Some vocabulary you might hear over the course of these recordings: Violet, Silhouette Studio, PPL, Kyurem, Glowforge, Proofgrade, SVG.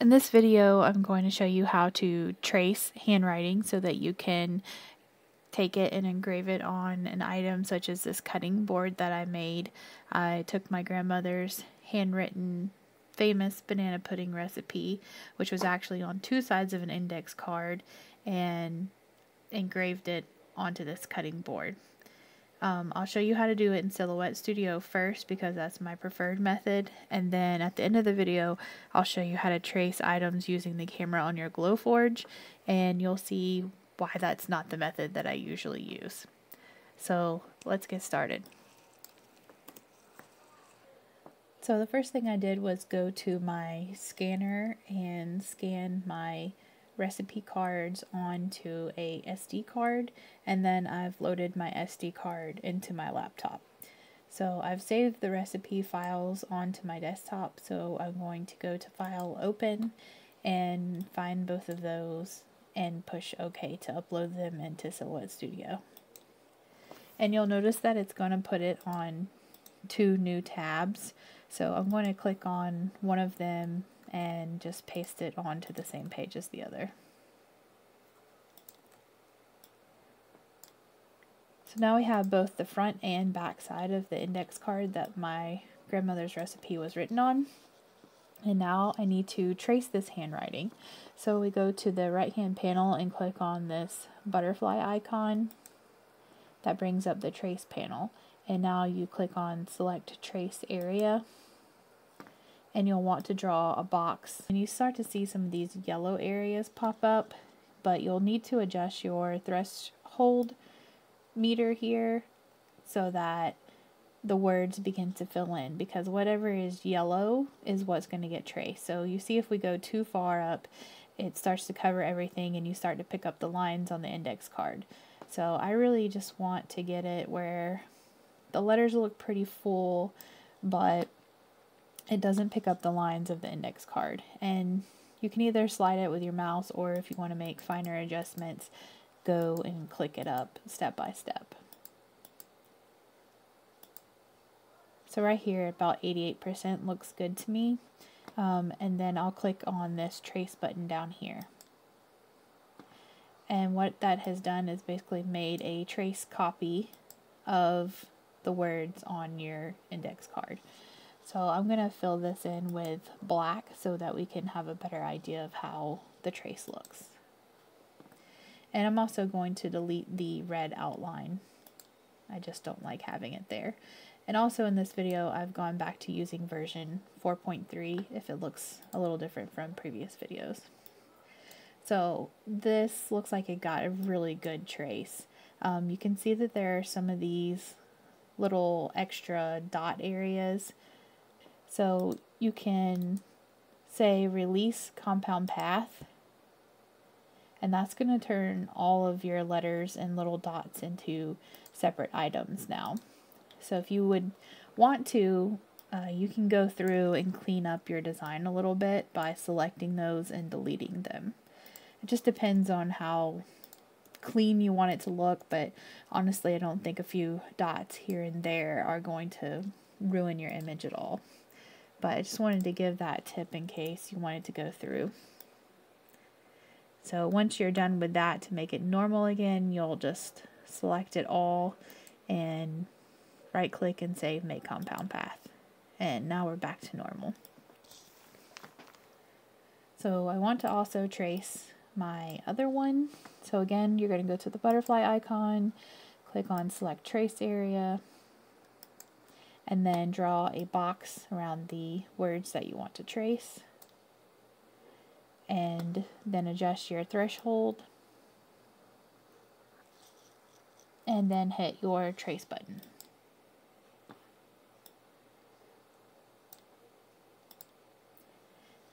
In this video, I'm going to show you how to trace handwriting so that you can take it and engrave it on an item, such as this cutting board that I made. I took my grandmother's handwritten famous banana pudding recipe, which was actually on two sides of an index card, and engraved it onto this cutting board. I'll show you how to do it in Silhouette Studio first, because that's my preferred method, and then at the end of the video I'll show you how to trace items using the camera on your Glowforge, and you'll see why that's not the method that I usually use. So let's get started. So the first thing I did was go to my scanner and scan my recipe cards onto a SD card, and then I've loaded my SD card into my laptop. So I've saved the recipe files onto my desktop, so I'm going to go to File, Open, and find both of those and push OK to upload them into Silhouette Studio. And you'll notice that it's going to put it on two new tabs, so I'm going to click on one of them and just paste it onto the same page as the other. So now we have both the front and back side of the index card that my grandmother's recipe was written on. And now I need to trace this handwriting. So we go to the right hand panel and click on this butterfly icon. That brings up the trace panel. And now you click on select trace area, and you'll want to draw a box, and you start to see some of these yellow areas pop up, but you'll need to adjust your threshold meter here so that the words begin to fill in, because whatever is yellow is what's going to get traced. So you see, if we go too far up, it starts to cover everything and you start to pick up the lines on the index card. So I really just want to get it where the letters look pretty full, but it doesn't pick up the lines of the index card. And you can either slide it with your mouse, or if you want to make finer adjustments, go and click it up step by step. So right here, about 88% looks good to me. And then I'll click on this trace button down here. And what that has done is basically made a trace copy of the words on your index card. So I'm going to fill this in with black so that we can have a better idea of how the trace looks. And I'm also going to delete the red outline. I just don't like having it there. And also in this video, I've gone back to using version 4.3 if it looks a little different from previous videos. So this looks like it got a really good trace. You can see that there are some of these little extra dot areas. So you can say release compound path, and that's going to turn all of your letters and little dots into separate items now. So if you would want to, you can go through and clean up your design a little bit by selecting those and deleting them. It just depends on how clean you want it to look, but honestly I don't think a few dots here and there are going to ruin your image at all. But I just wanted to give that tip in case you wanted to go through. So once you're done with that, to make it normal again, you'll just select it all and right click and say make compound path. And now we're back to normal. So I want to also trace my other one. So again, you're going to go to the butterfly icon, click on select trace area, and then draw a box around the words that you want to trace, and then adjust your threshold, and then hit your trace button.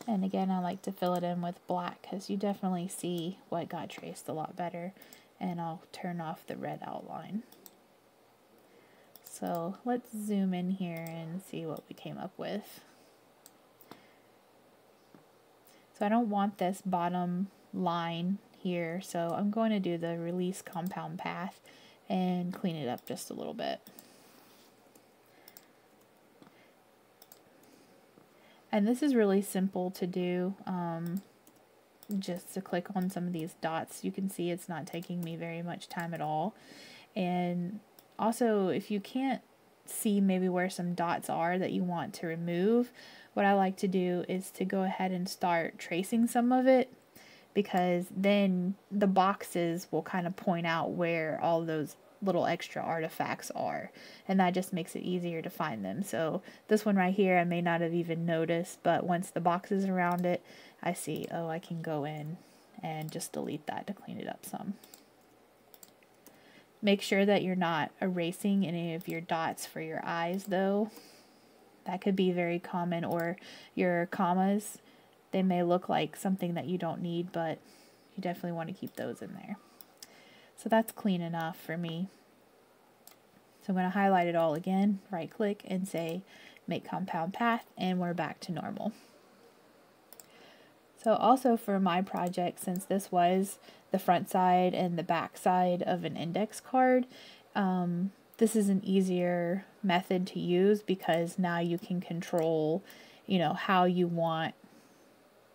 And again, I like to fill it in with black because you definitely see what got traced a lot better, and I'll turn off the red outline. So let's zoom in here and see what we came up with. So I don't want this bottom line here, so I'm going to do the release compound path and clean it up just a little bit. And this is really simple to do, just to click on some of these dots. You can see it's not taking me very much time at all. And also, if you can't see maybe where some dots are that you want to remove, what I like to do is to go ahead and start tracing some of it, because then the boxes will kind of point out where all those little extra artifacts are, and that just makes it easier to find them. So this one right here I may not have even noticed, but once the box is around it, I see, oh, I can go in and just delete that to clean it up some. Make sure that you're not erasing any of your dots for your eyes, though. That could be very common, or your commas. They may look like something that you don't need, but you definitely want to keep those in there. So that's clean enough for me. So I'm going to highlight it all again, right click and say make compound path, and we're back to normal. So also for my project, since this was the front side and the back side of an index card, this is an easier method to use, because now you can control, you know, how you want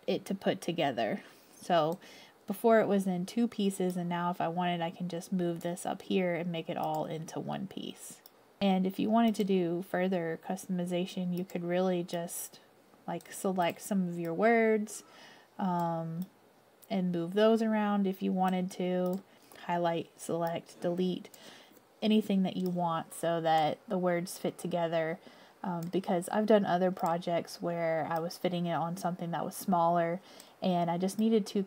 it to put together. So before it was in two pieces, and now if I wanted, I can just move this up here and make it all into one piece. And if you wanted to do further customization, you could really just like select some of your words and move those around if you wanted to. Highlight, select, delete, anything that you want so that the words fit together. Because I've done other projects where I was fitting it on something that was smaller, and I just needed to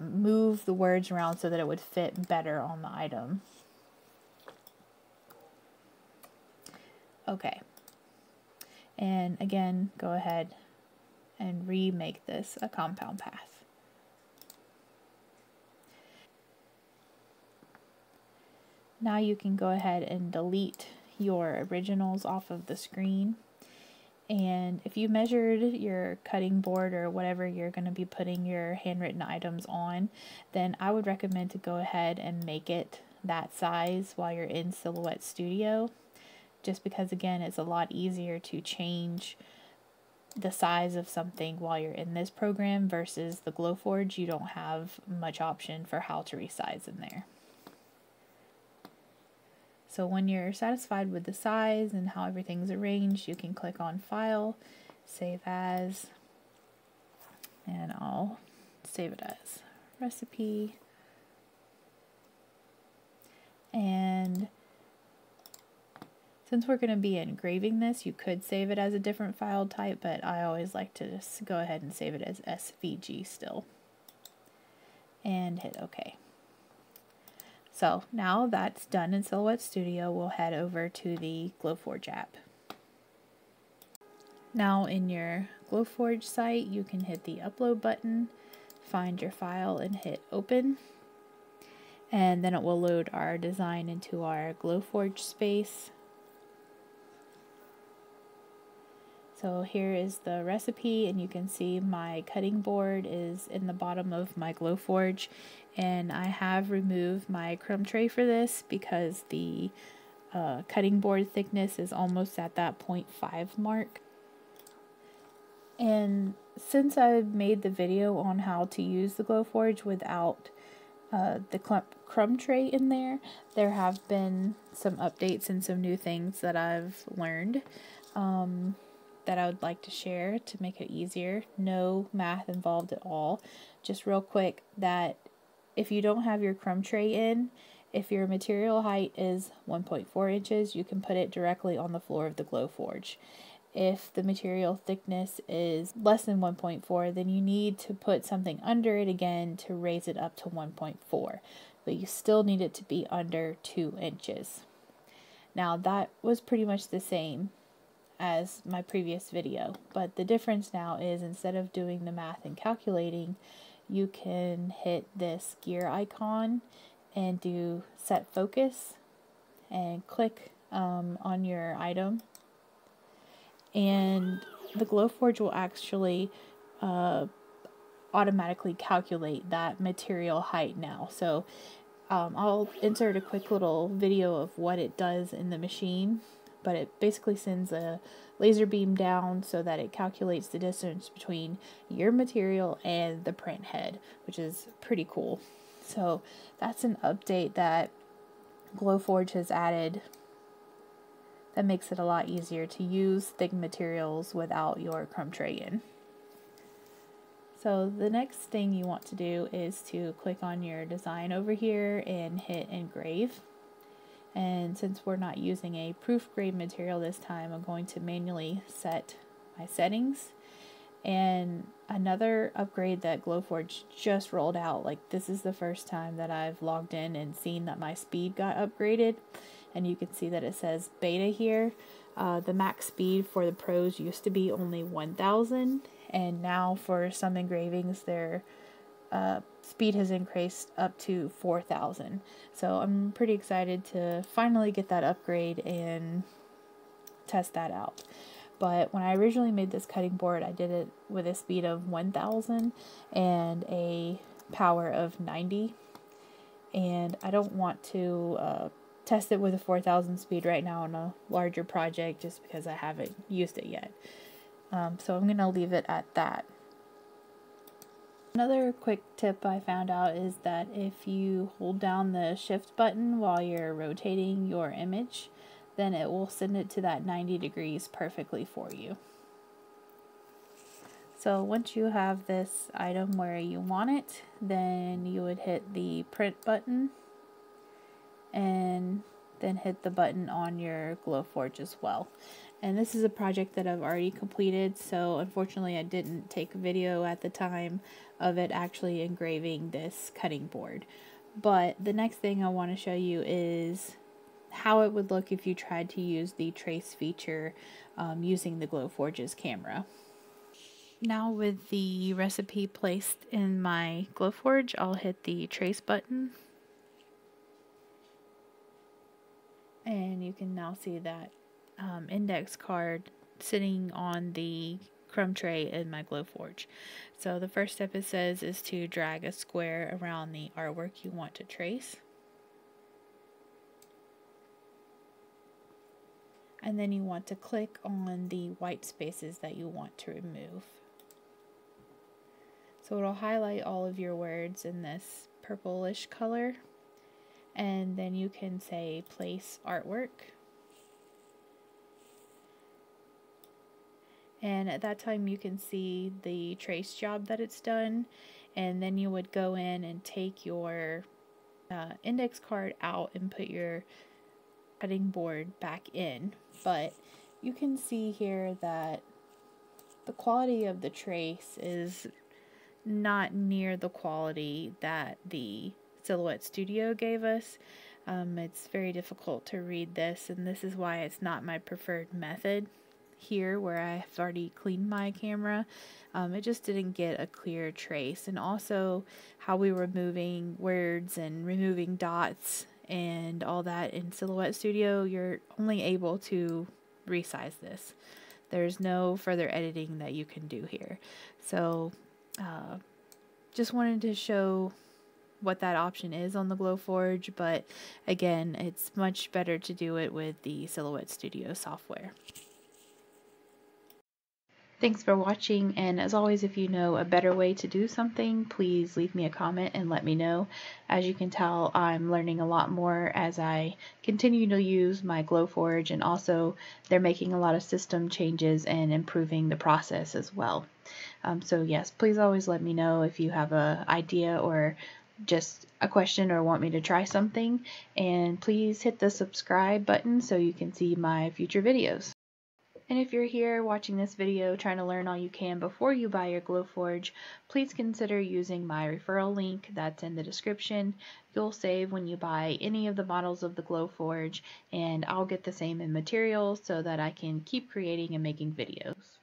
move the words around so that it would fit better on the item. Okay, and again, go ahead and remake this a compound path. Now you can go ahead and delete your originals off of the screen. And if you measured your cutting board or whatever you're going to be putting your handwritten items on, then I would recommend to go ahead and make it that size while you're in Silhouette Studio, just because again it's a lot easier to change the size of something while you're in this program versus the Glowforge. You don't have much option for how to resize in there. So when you're satisfied with the size and how everything's arranged, you can click on File, Save As, and I'll save it as Recipe. And since we're going to be engraving this, you could save it as a different file type, but I always like to just go ahead and save it as SVG still. And hit OK. So now that's done in Silhouette Studio, we'll head over to the Glowforge app. Now in your Glowforge site, you can hit the upload button, find your file and hit open. And then it will load our design into our Glowforge space. So here is the recipe, and you can see my cutting board is in the bottom of my Glowforge, and I have removed my crumb tray for this because the cutting board thickness is almost at that 0.5 mark. And since I've made the video on how to use the Glowforge without the crumb tray in there, there have been some updates and some new things that I've learned. That I would like to share to make it easier. No math involved at all. Just real quick, that if you don't have your crumb tray in, if your material height is 1.4 inches, you can put it directly on the floor of the Glowforge. If the material thickness is less than 1.4, then you need to put something under it again to raise it up to 1.4, but you still need it to be under 2 inches. Now that was pretty much the same as my previous video, but the difference now is instead of doing the math and calculating, you can hit this gear icon and do set focus and click on your item, and the Glowforge will actually automatically calculate that material height now. So I'll insert a quick little video of what it does in the machine. but it basically sends a laser beam down so that it calculates the distance between your material and the print head, which is pretty cool. So that's an update that Glowforge has added that makes it a lot easier to use thick materials without your crumb tray in. So the next thing you want to do is to click on your design over here and hit engrave. And since we're not using a Proofgrade material this time, I'm going to manually set my settings. And another upgrade that Glowforge just rolled out, like this is the first time that I've logged in and seen that my speed got upgraded. And you can see that it says beta here. The max speed for the pros used to be only 1,000, and now for some engravings their speed has increased up to 4,000. So I'm pretty excited to finally get that upgrade and test that out. But when I originally made this cutting board, I did it with a speed of 1,000 and a power of 90. And I don't want to test it with a 4,000 speed right now on a larger project just because I haven't used it yet. So I'm going to leave it at that. Another quick tip I found out is that if you hold down the shift button while you're rotating your image, then it will send it to that 90 degrees perfectly for you. So once you have this item where you want it, then you would hit the print button and then hit the button on your Glowforge as well. And this is a project that I've already completed, so unfortunately I didn't take a video at the time of it actually engraving this cutting board. But the next thing I want to show you is how it would look if you tried to use the trace feature using the Glowforge's camera. Now with the recipe placed in my Glowforge, I'll hit the trace button. And you can now see that index card sitting on the crumb tray in my Glowforge. So the first step it says is to drag a square around the artwork you want to trace. And then you want to click on the white spaces that you want to remove. So it'll highlight all of your words in this purplish color. And then you can say place artwork. And at that time you can see the trace job that it's done. And then you would go in and take your index card out and put your cutting board back in. But you can see here that the quality of the trace is not near the quality that the Silhouette Studio gave us. It's very difficult to read this, and this is why it's not my preferred method here where I've already cleaned my camera. It just didn't get a clear trace, and also how we were moving words and removing dots and all that in Silhouette Studio, you're only able to resize this. There's no further editing that you can do here. So just wanted to show what that option is on the Glowforge, but again, it's much better to do it with the Silhouette Studio software. Thanks for watching, and as always, if you know a better way to do something, please leave me a comment and let me know. As you can tell, I'm learning a lot more as I continue to use my Glowforge, and also they're making a lot of system changes and improving the process as well. So yes, please always let me know if you have an idea or just a question or want me to try something, and please hit the subscribe button so you can see my future videos. And if you're here watching this video trying to learn all you can before you buy your Glowforge, please consider using my referral link that's in the description. You'll save when you buy any of the models of the Glowforge, and I'll get the same in materials so that I can keep creating and making videos.